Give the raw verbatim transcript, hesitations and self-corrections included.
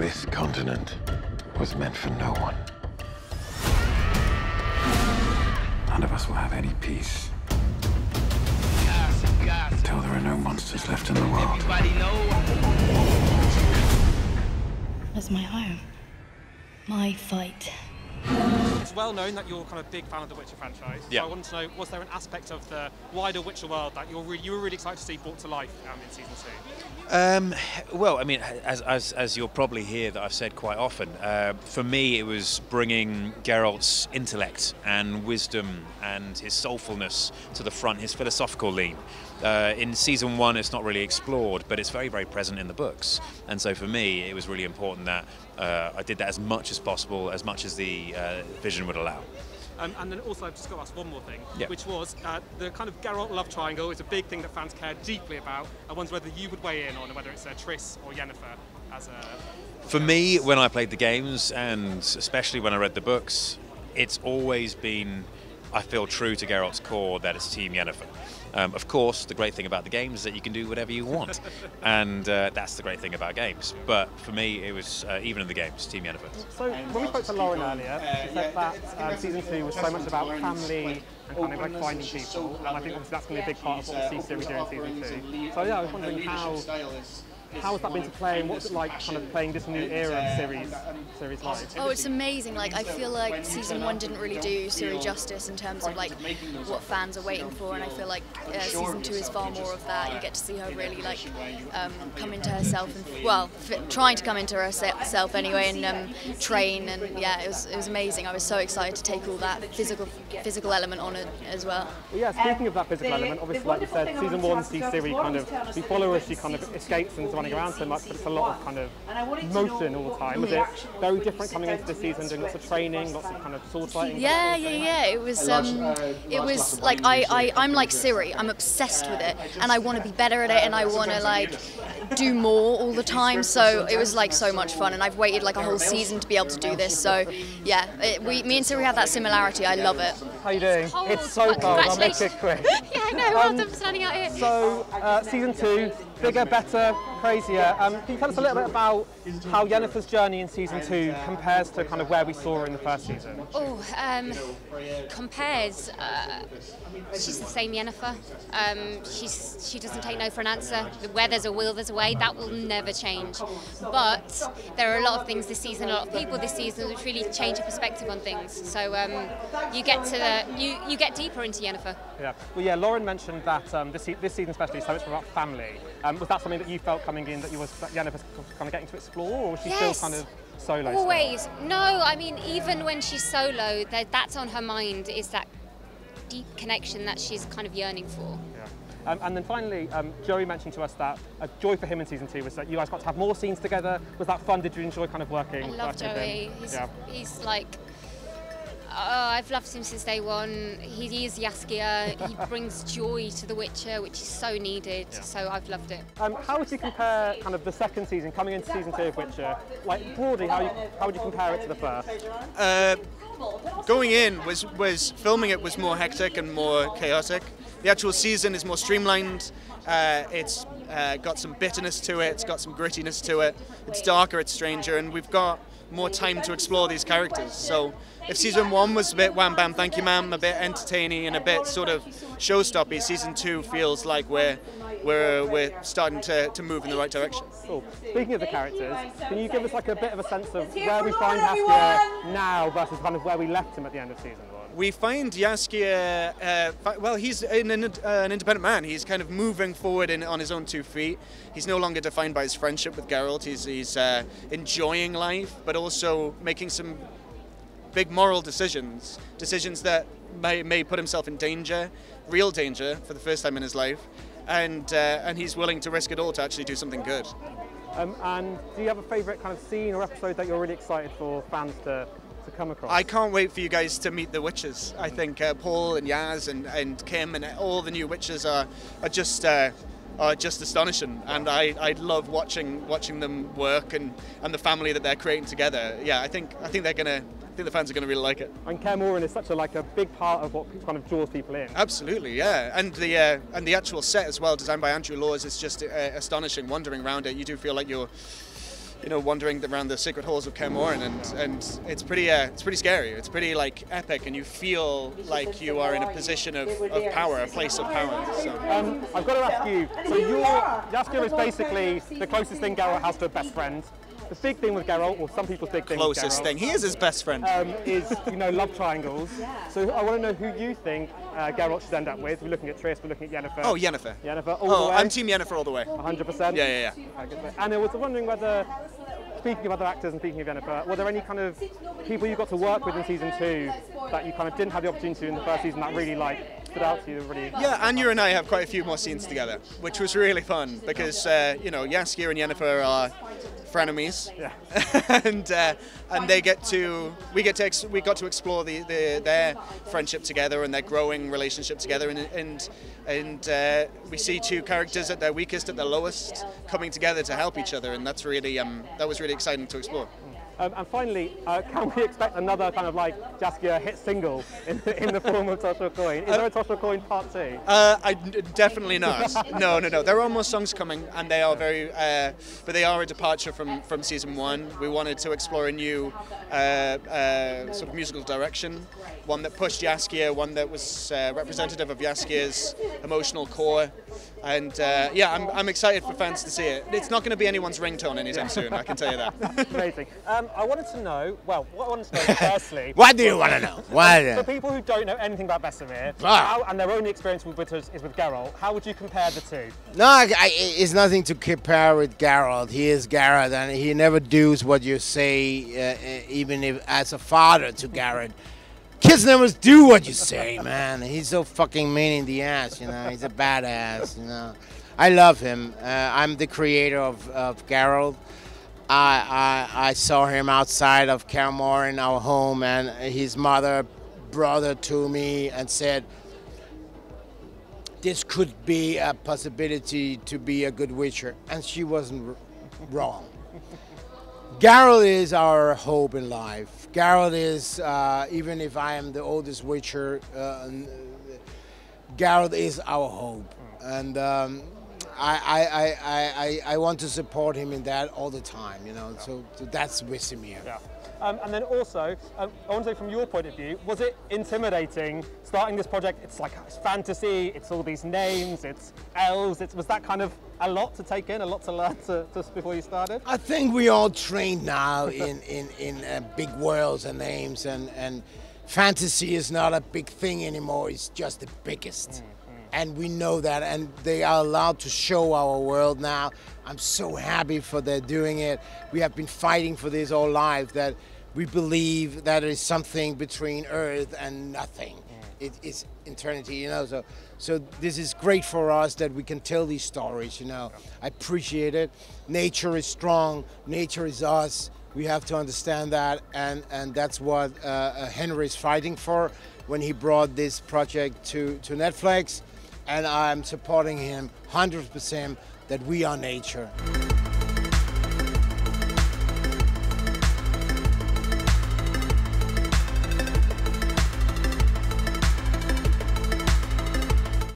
This continent was meant for no one. None of us will have any peace. Until there are no monsters left in the world. That's my home. My fight. It's well known that you're kind of a big fan of the Witcher franchise. Yeah. So I wanted to know, was there an aspect of the wider Witcher world that you're really, you were really excited to see brought to life um, in season two? Um, well, I mean, as, as, as you'll probably hear that I've said quite often, uh, for me it was bringing Geralt's intellect and wisdom and his soulfulness to the front, his philosophical lean. Uh, in season one, it's not really explored, but it's very, very present in the books. And so for me, it was really important that uh, I did that as much as possible, as much as the uh, vision would allow. Um, and then also, I've just got to ask one more thing, yep. which was uh, the kind of Geralt love triangle is a big thing that fans care deeply about. I wonder whether you would weigh in on whether it's uh, Triss or Yennefer as a... For me, when I played the games, and especially when I read the books, it's always been, I feel, true to Geralt's core that it's Team Yennefer. Um, of course, the great thing about the games is that you can do whatever you want, and uh, that's the great thing about games. But for me, it was, uh, even in the games, Team Yennefer. So, when we spoke to Lauren earlier, she said that um, season two was so much about family and kind of like finding people, and I think obviously that's going to be a big part of what we see Ciri doing in season two. So yeah, I was wondering how... How has that been to play, and what's it like kind of playing this new era of Ciri's, Ciri's life? Oh, it's amazing. Like, I feel like season one didn't really do Ciri justice in terms of like what fans are waiting for, and I feel like uh, season two is far more of that. You get to see her really like um, come into herself, and well, f trying to come into herself anyway, and um, train, and yeah, it was it was amazing. I was so excited to take all that physical physical element on it as well. Well yeah, speaking of that physical element, obviously like you said, season one sees Ciri kind of, we follow her, she kind of escapes and running around so much, but it's a lot of kind of motion all the time. Was it very different coming into the season, doing lots of training, lots of kind of sword fighting? Yeah, yeah, yeah. It was, um, it was like, I, I, I'm like Ciri, I'm obsessed with it, and I want to be better at it, and I want to like do more all the time, so it was like so much fun, and I've waited like a whole season to be able to do this, so yeah, it, we, me and Ciri have that similarity, I love it. How you doing? It's, cold. it's so cold, I'll make it quick. Yeah, I know, well done for standing out here. So, uh, season two, bigger, better, crazier. Um, can you tell us a little bit about how Yennefer's journey in season two compares to kind of where we saw her in the first season? Oh, um, compares. Uh, she's the same Yennefer. Um, she's she doesn't take no for an answer. Where there's a will, there's a way. That will never change. But there are a lot of things this season, a lot of people this season, which really change your perspective on things. So um, you get to the you you get deeper into Yennefer. Yeah. Well, yeah. Lauren mentioned that um, this this season especially, so much about family. Um, was that something that you felt coming in that you was that Yennefer kind of getting to explore, or was she yes. still kind of? Solo Always. Stuff. No, I mean, even when she's solo, that, that's on her mind, is that deep connection that she's kind of yearning for. Yeah. Um, and then finally, um, Joey mentioned to us that a joy for him in season two was that you guys got to have more scenes together. Was that fun? Did you enjoy kind of working? I love Joey. He's, yeah. he's like, oh, I've loved him since day one. He, he is Jaskier. He brings joy to The Witcher, which is so needed. Yeah. So I've loved it. Um, how would you compare kind of the second season, coming into season two of Witcher, like broadly, how, you, how would you compare it to the first? Uh, going in, was, was filming it was more hectic and more chaotic. The actual season is more streamlined. Uh, it's uh, got some bitterness to it. It's got some grittiness to it. It's darker, it's stranger, and we've got more time to explore these characters. So if season one was a bit wham bam thank you ma'am, a bit entertaining and a bit sort of showstoppy, season two feels like we're we're we're starting to, to move in the right direction. Cool. Speaking of the characters, can you give us like a bit of a sense of where we find Jaskier now versus kind of where we left him at the end of season one? We find Jaskier, uh, well, he's an, an, uh, an independent man. He's kind of moving forward in, on his own two feet. He's no longer defined by his friendship with Geralt. He's, he's uh, enjoying life, but also making some big moral decisions, decisions that may, may put himself in danger, real danger, for the first time in his life. And, uh, and he's willing to risk it all to actually do something good. Um, and do you have a favourite kind of scene or episode that you're really excited for fans to... to come across? I can't wait for you guys to meet the witches. I think uh, Paul and Yaz and, and Kim and all the new witches are, are just uh, are just astonishing, and I, I love watching watching them work and, and the family that they're creating together. Yeah, I think I think they're gonna I think the fans are gonna really like it. And Kaer Morhen is such a like a big part of what kind of draws people in. Absolutely, yeah, and the uh, and the actual set as well, designed by Andrew Laws, is just uh, astonishing. Wandering around it, you do feel like you're you know, wandering around the sacred halls of Kaer Morhen, and and it's pretty uh, it's pretty scary. It's pretty like epic, and you feel like you are in a position of, of power, a place of power. So. Um, I've got to ask you. So your Jaskier is basically the closest thing Geralt has to a best friend. The big thing with Geralt, or some people's big thing Closest with Geralt, thing, he is his best friend. Um, is, you know, love triangles. So I want to know who you think uh, Geralt should end up with. We're looking at Triss, we're looking at Yennefer. Oh, Yennefer. Yennefer, all oh, the way. I'm team Yennefer all the way. one hundred percent? Yeah, yeah, yeah. And I was wondering whether, speaking of other actors and speaking of Yennefer, were there any kind of people you got to work with in season two that you kind of didn't have the opportunity to in the first season that really, like, out to you, really. Yeah, Anya and I have quite a few more scenes together, which was really fun because uh, you know, Jaskier and Yennefer are frenemies, yeah. and uh, and they get to we get to ex we got to explore the, the their friendship together and their growing relationship together, and and and uh, we see two characters at their weakest, at their lowest, coming together to help each other, and that's really um that was really exciting to explore. Um, and finally, uh, can we expect another kind of like Jaskier hit single in, in the form of Tosh or Coin? Is uh, there a Tosh or Coin part two? Uh, I, definitely not. No, no, no. There are more songs coming, and they are very, uh, but they are a departure from, from season one. We wanted to explore a new uh, uh, sort of musical direction, one that pushed Jaskier, one that was uh, representative of Jaskier's emotional core. And uh, yeah, I'm, I'm excited for fans to see it. It's not going to be anyone's ringtone anytime soon, I can tell you that. Amazing. Um, I wanted to know, well, what I wanted to know firstly... What do you want to know? Why? For people who don't know anything about Vesemir, wow. and their only experience with Witchers is with Geralt, how would you compare the two? No, I, I, it's nothing to compare with Geralt. He is Geralt, and he never does what you say, uh, even if as a father to Geralt. Kids never do what you say, man. He's so fucking mean in the ass, you know. He's a badass, you know. I love him. Uh, I'm the creator of, of Geralt. I, I, I saw him outside of Kaer Morhen, our home, and his mother brought her to me and said, this could be a possibility to be a good Witcher. And she wasn't wrong. Geralt is our hope in life. Geralt is, uh, even if I am the oldest Witcher, uh, Geralt is our hope. And. Um, I, I, I, I want to support him in that all the time, you know, yeah. so, so that's Vesemir. Yeah. Um, and then also, um, I want to say from your point of view, was it intimidating starting this project? It's like it's fantasy, it's all these names, it's elves, it's, was that kind of a lot to take in, a lot to learn to, just before you started? I think we all trained now in, in, in uh, big worlds and names, and, and fantasy is not a big thing anymore, it's just the biggest. Mm. And we know that, and they are allowed to show our world now. I'm so happy for they're doing it. We have been fighting for this all life, that we believe that there is something between Earth and nothing. Yeah. It is eternity, you know, so, so this is great for us that we can tell these stories, you know. Yeah. I appreciate it. Nature is strong, nature is us. We have to understand that, and, and that's what uh, uh, Henry is fighting for when he brought this project to, to Netflix. And I'm supporting him one hundred percent that we are nature.